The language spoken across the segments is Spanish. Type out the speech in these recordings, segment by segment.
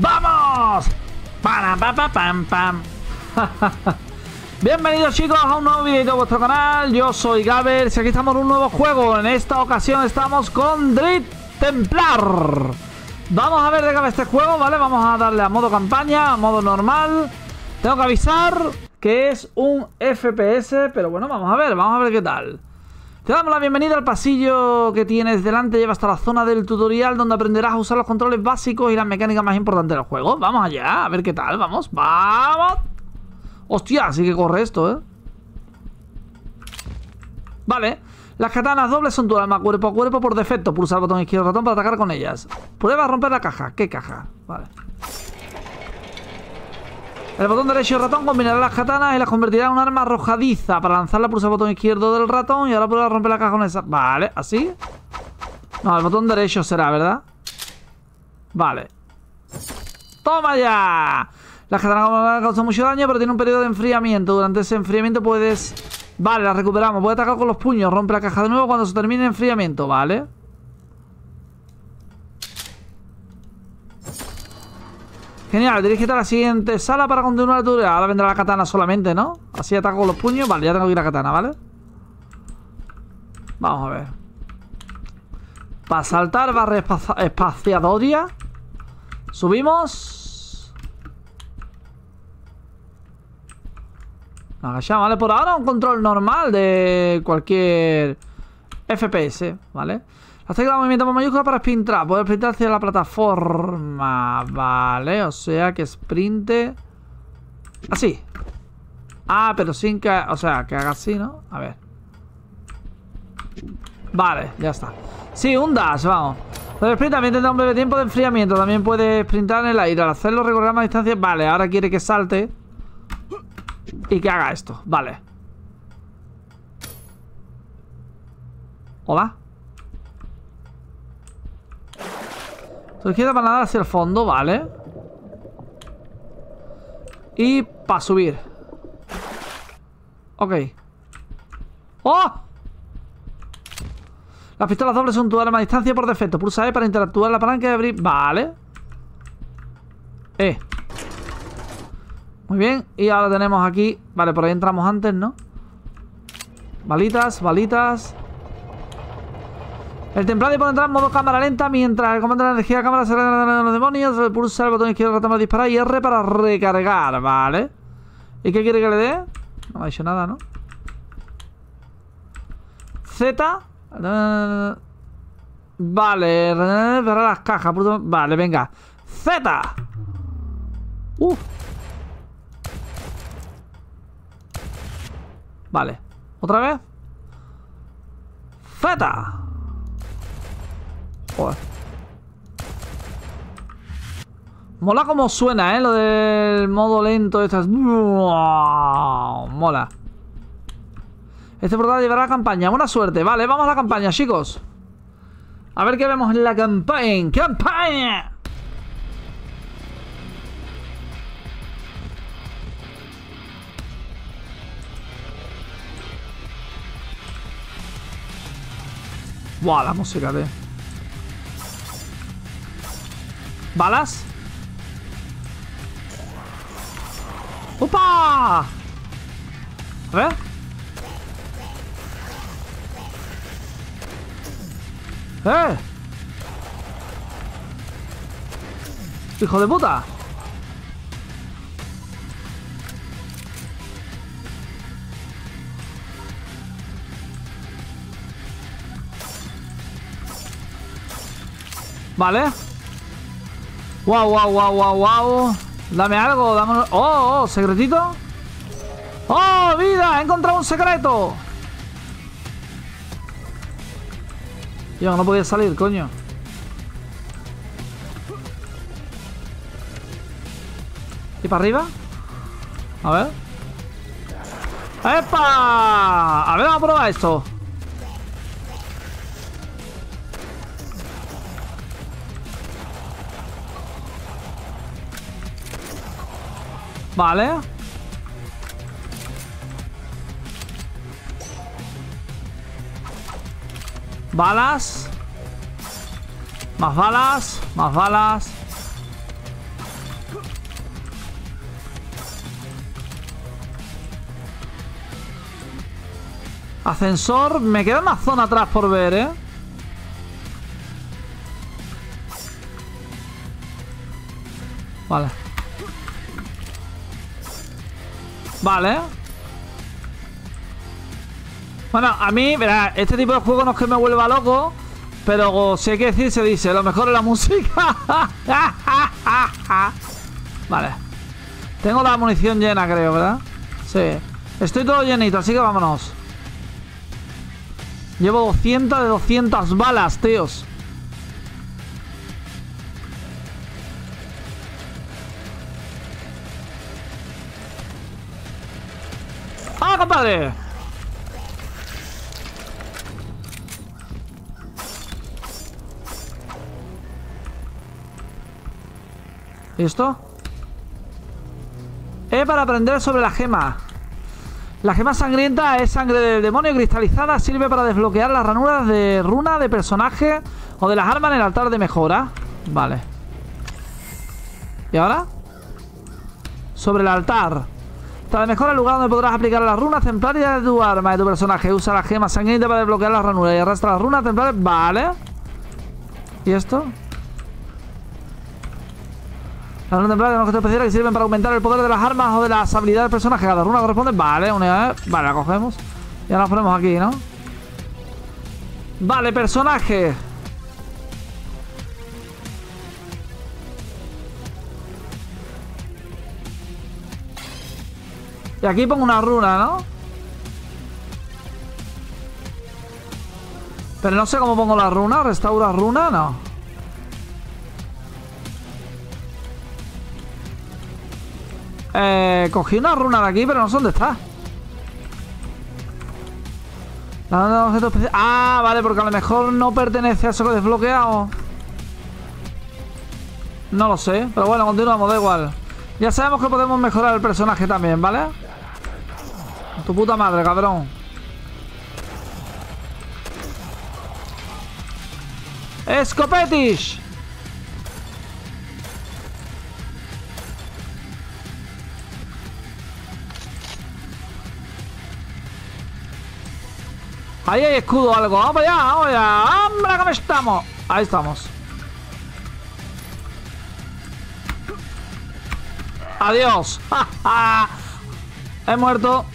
¡Vamos! ¡Pam, pam, pam, pam! Bienvenidos, chicos, a un nuevo vídeo de vuestro canal. Yo soy Gabers y aquí estamos en un nuevo juego. En esta ocasión estamos con Dread Templar. Vamos a ver de qué va este juego, ¿vale? Vamos a darle a modo campaña, a modo normal. Tengo que avisar que es un FPS, pero bueno, vamos a ver qué tal. Te damos la bienvenida al pasillo que tienes delante, lleva hasta la zona del tutorial donde aprenderás a usar los controles básicos y las mecánicas más importantes del juego. Vamos allá, a ver qué tal, vamos, vamos. Hostia, sí que corre esto, ¿eh? Vale, las katanas dobles son tu arma cuerpo a cuerpo por defecto. Pulsa el botón izquierdo del ratón para atacar con ellas. Prueba a romper la caja, ¿qué caja? Vale. El botón derecho y el ratón combinará las katanas y las convertirá en un arma arrojadiza. Para lanzarla pulsa el botón izquierdo del ratón y ahora prueba a romper la caja con esa... Vale, ¿así? No, el botón derecho será, ¿verdad? Vale. ¡Toma ya! Las katanas causan mucho daño, pero tiene un periodo de enfriamiento. Durante ese enfriamiento puedes... Vale, las recuperamos. Puedes atacar con los puños. Rompe la caja de nuevo cuando se termine el enfriamiento, ¿vale? Genial, dirígete a la siguiente sala para continuar el tutorial. Ahora vendrá la katana solamente, ¿no? Así ataco con los puños. Vale, ya tengo aquí la katana, ¿vale? Vamos a ver. Para saltar, barra espaciadoria. Subimos. Nos agachamos, ¿vale? Por ahora un control normal de cualquier FPS, ¿vale? Las teclas de movimiento por mayúscula para sprintar. Puedes sprintar hacia la plataforma. Vale, o sea que sprinte. Así. Ah, pero sin que... O sea, que haga así, ¿no? A ver. Vale, ya está. Sí, un dash, vamos. Pero el sprint también tendrá un breve tiempo de enfriamiento. También puedes sprintar en el aire. Al hacerlo recorrer más distancia. Vale, ahora quiere que salte. Y que haga esto. Vale. Hola. Tu izquierda para nadar hacia el fondo, vale. Y para subir. Ok. ¡Oh! Las pistolas dobles son tu arma a distancia por defecto. Pulsa E para interactuar la palanca y abrir. Vale. E. Muy bien. Y ahora tenemos aquí. Vale, por ahí entramos antes, ¿no? Balitas, balitas. El templario puede entrar en modo cámara lenta mientras el comando de la energía de la cámara se recarga de los demonios. Pulsa el botón izquierdo del ratón para disparar y R para recargar, ¿vale? ¿Y qué quiere que le dé? No me ha dicho nada, ¿no? Z. Vale, cerrar las cajas. Vale, venga. Z. Vale, otra vez. Z. Joder. Mola como suena, lo del modo lento de estas. Mola. Este portal llevará a la campaña. Buena suerte. Vale, vamos a la campaña, chicos. A ver qué vemos en la campaña. ¡Campaña! Buah, la música, tío. Balas. ¡Opa! A ver. ¡Hijo de puta! Vale. Wow, wow, wow, wow, wow. Dame algo, dame... Oh, secretito. Oh, vida, he encontrado un secreto. Yo no podía salir, coño. ¿Y para arriba? A ver. ¡Epa! A ver, vamos a probar esto. Vale. Balas. Más balas. Más balas. Ascensor. Me queda una zona atrás por ver, ¿eh? Vale. Vale. Bueno, a mí, verá, este tipo de juego no es que me vuelva loco, pero si hay que decir, se dice, lo mejor es la música. Vale. Tengo la munición llena, creo, ¿verdad? Sí. Estoy todo llenito, así que vámonos. Llevo 200 de 200 balas, tíos. ¡Ah, compadre! ¿Listo? Para aprender sobre la gema. La gema sangrienta es sangre del demonio cristalizada. Sirve para desbloquear las ranuras de runa de personaje o de las armas en el altar de mejora. Vale. ¿Y ahora? Sobre el altar. Tras de mejora, el lugar donde podrás aplicar las runas templarias de tu arma, de tu personaje. Usa la gema sangrienta para desbloquear las ranuras y arrastra las runas templarias. Vale. ¿Y esto? Las runas templarias son objetos especiales que sirven para aumentar el poder de las armas o de las habilidades del personaje. Cada runa corresponde. Vale, una. Vale, la cogemos. Y ahora la ponemos aquí, ¿no? Vale, personaje. Y aquí pongo una runa, ¿no? Pero no sé cómo pongo la runa. ¿Restaura runa? No. Cogí una runa de aquí, pero no sé dónde está. La runa de objetos especiales. Ah, vale, porque a lo mejor no pertenece a eso que desbloqueado. No lo sé, pero bueno, continuamos, da igual. Ya sabemos que podemos mejorar el personaje también, ¿vale? Tu puta madre, cabrón. ¡Escopetish! Ahí hay escudo o algo. Vamos allá, vamos allá. ¡Hombre, cómo estamos! Ahí estamos. Adiós. He muerto.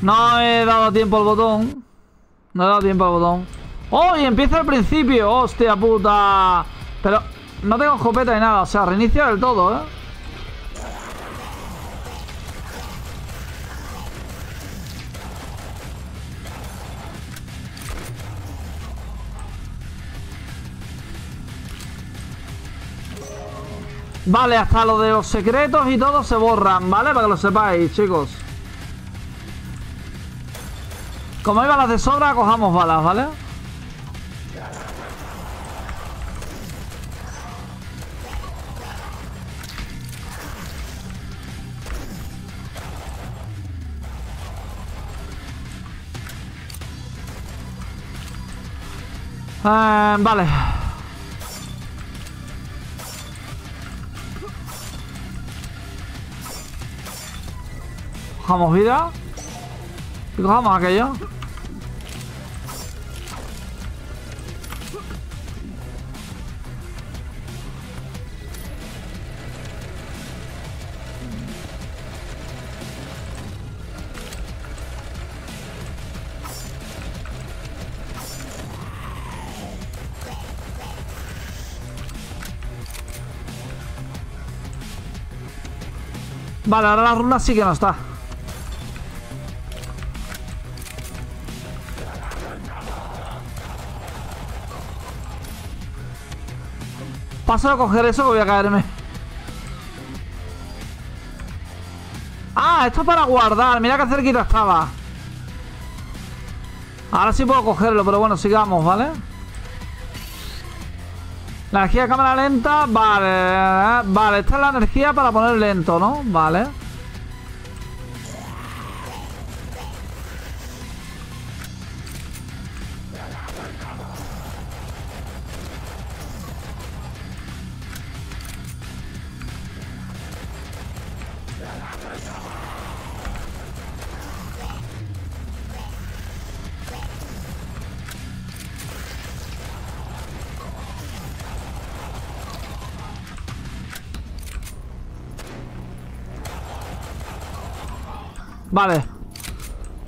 No he dado tiempo al botón. No he dado tiempo al botón. ¡Oh! Y empieza al principio. ¡Hostia puta! Pero no tengo escopeta ni nada. O sea, reinicio del todo, ¿eh? Vale, hasta lo de los secretos y todo se borran, ¿vale? Para que lo sepáis, chicos. Como hay balas de sobra, cojamos balas, ¿vale? Vale. Cojamos vida y cojamos aquello. Vale, ahora la runa sí que no está. Paso a coger eso que voy a caerme. Ah, esto es para guardar. Mira qué cerquita estaba. Ahora sí puedo cogerlo, pero bueno, sigamos, ¿vale? La energía de cámara lenta. Vale, vale. Esta es la energía para poner lento, ¿no? Vale. Vale.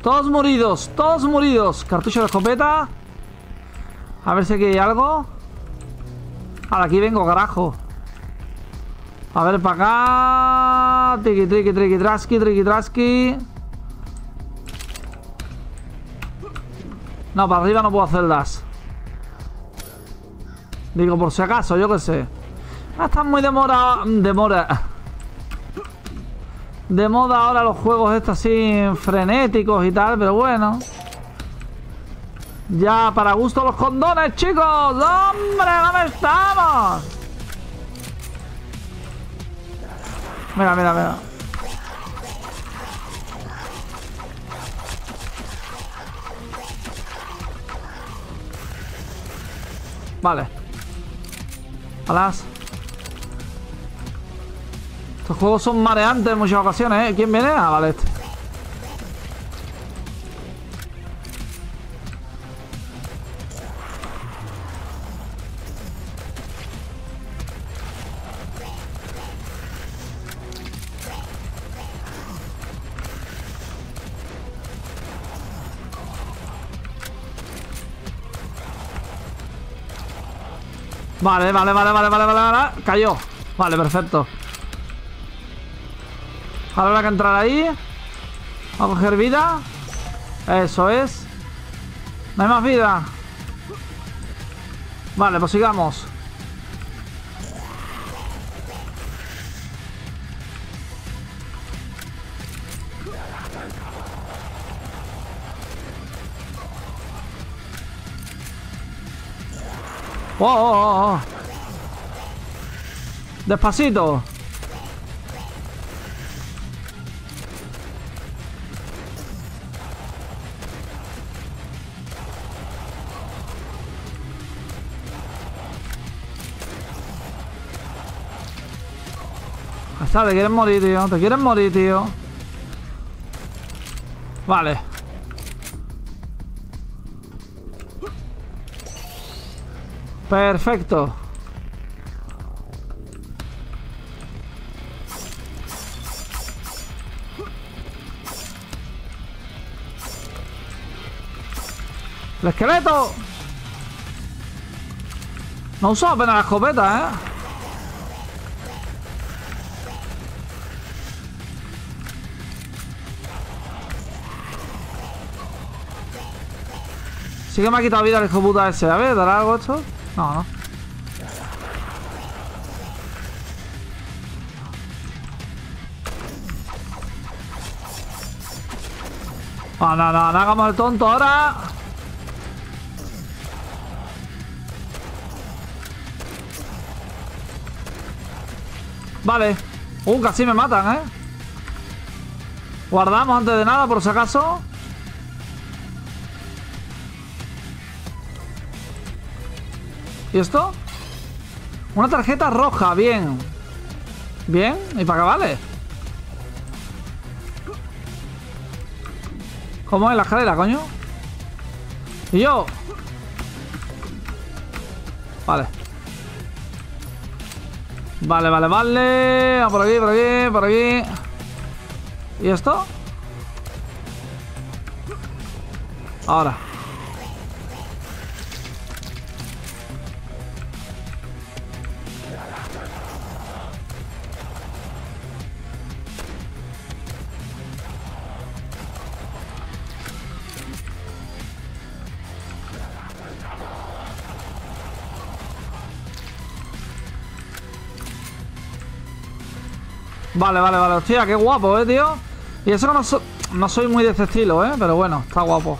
Todos moridos, todos moridos. Cartucho de escopeta. A ver si aquí hay algo. Ahora aquí vengo, carajo. A ver, para acá. Triqui, triqui, triqui, trasqui, triqui, trasqui. No, para arriba no puedo hacer dash. Digo, por si acaso, yo qué sé. Ah, están muy demora. De moda ahora los juegos estos así frenéticos y tal, pero bueno. Ya, para gusto los condones, chicos. ¡Hombre, dónde estamos! Mira, mira, mira. Vale. Alas. Estos juegos son mareantes en muchas ocasiones, ¿eh? ¿Quién viene? Ah, vale, este. Vale, vale, vale, vale, vale, vale, vale. Cayó. Vale, perfecto. Ahora habrá que entrar ahí. Vamos a coger vida. Eso es. No hay más vida. Vale, pues sigamos. Oh, oh, oh. Despacito. Está, te quieres morir, tío. Te quieres morir, tío. Vale. Perfecto. ¡El esqueleto! No uso apenas la escopeta, ¿eh? Sí que me ha quitado vida el hijo puta ese. A ver, ¿dará algo esto? No, no. No, no, no, no hagamos el tonto ahora. Vale. Casi me matan, ¿eh? Guardamos antes de nada, por si acaso. ¿Y esto? Una tarjeta roja, bien. Bien, ¿y para qué vale? ¿Cómo es la escalera, coño? ¿Y yo? Vale. Vale, vale, vale. Ah, por aquí, por aquí, por aquí. ¿Y esto? Ahora. Vale, vale, vale, hostia, qué guapo, tío. Y eso que no soy muy de este estilo, pero bueno, está guapo.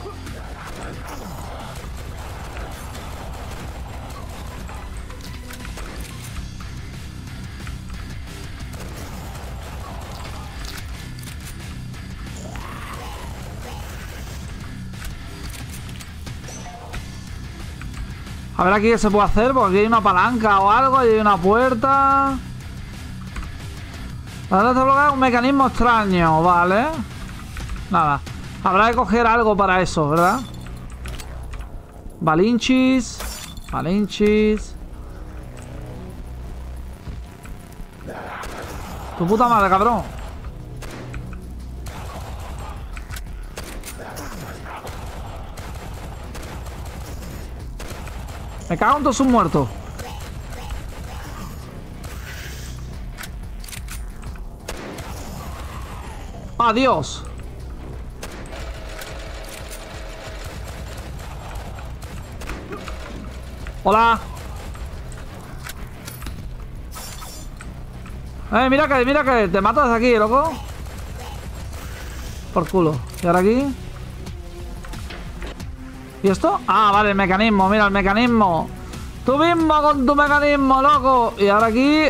A ver aquí qué se puede hacer, porque aquí hay una palanca o algo, hay una puerta. Ahora te bloquea un mecanismo extraño, ¿vale? Nada. Habrá que coger algo para eso, ¿verdad? Balinchis. Balinchis. Tu puta madre, cabrón. Me cago en todos sus muertos. Adiós. Hola. Mira que te matas aquí, loco. Por culo. Y ahora aquí. ¿Y esto? Ah, vale, el mecanismo. Mira, el mecanismo. Tú mismo con tu mecanismo, loco. Y ahora aquí,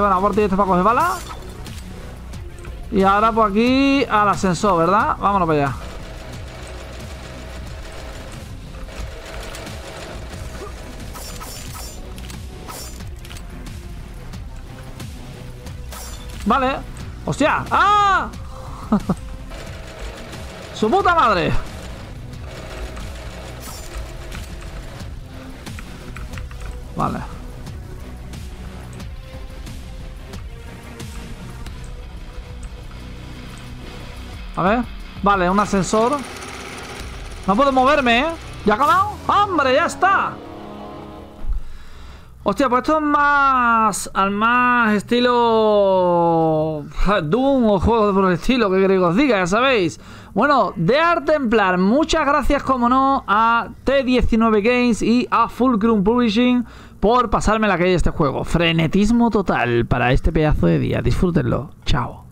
bueno, aparte esto para coger bala. Y ahora por aquí al ascensor, ¿verdad? Vámonos para allá. Vale. ¡Hostia! ¡Ah! ¡Su puta madre! Vale. A ver. Vale, un ascensor. No puedo moverme, ¿eh? ¿Ya ha acabado? ¡Hombre, ya está! Hostia, pues esto es más... al más estilo... Doom o juegos por el estilo, que queréis que os diga, ya sabéis. Bueno, Dread Templar, muchas gracias, como no, a T19 Games y a Fulcrum Publishing por pasarme la calle de este juego. Frenetismo total para este pedazo de día. Disfrútenlo. Chao.